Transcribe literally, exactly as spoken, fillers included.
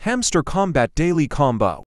Hamster Kombat Daily Combo.